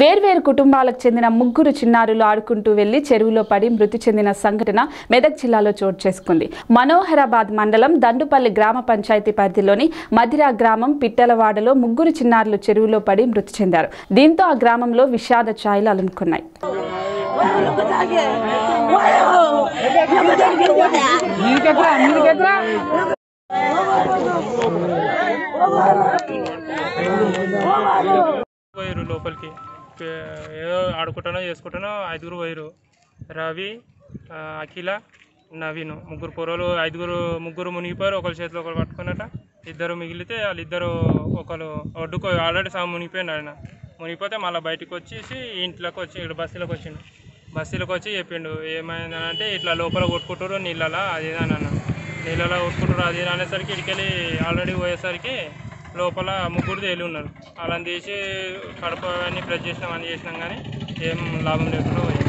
వేర్వేరు కుటుంబాలకు చెందిన ముగ్గురు చిన్నారులు ఆడుకుంటూ వెళ్లి చెరువులో పడి మృతి చెందిన సంఘటన మెదక్ జిల్లాలో చోటు చేసుకుంది. మనోహరాబాద్ మండలం దండుపల్లి గ్రామ పంచాయతీ పరిధిలోని మధిరా గ్రామం పిట్టలవాడలో ముగ్గురు చిన్నారులు చెరువులో పడి మృతి చెందారు. దీంతో ఆ గ్రామంలో విషాద ఛాయలు అలుముకున్నాయి. పోయారు లోపలికి, ఏదో ఆడుకుంటానో చేసుకుంటానో ఐదుగురు పోయారు. రవి, అఖిల, నవీను, ముగ్గురు పొరలు. ముగ్గురు మునిగిపోయారు. ఒకరి చేతిలో ఒకరు పట్టుకున్నట. ఇద్దరు మిగిలితే వాళ్ళిద్దరు ఒకరు ఒడ్డుకు ఆల్రెడీ మునిగిపోయింది. ఆయన మునిగిపోతే మళ్ళీ బయటకు వచ్చేసి ఇంట్లోకి వచ్చి ఇక్కడ బస్సులోకి వచ్చిండు. బస్సులోకి వచ్చి చెప్పిండు ఏమైందనంటే ఇట్లా లోపల కొట్టుకుంటారు నీళ్ళలా, అదేదానన్న నీళ్ళలా కొట్టుకుంటారు అదే అనేసరికి ఇక్కడికెళ్ళి ఆల్రెడీ పోయేసరికి లోపల ముగ్గురు తేలి ఉన్నారు. అలా తీసి కడప అన్నీ ప్రెస్ చేసినాం కానీ ఏం లాభం లేకుండా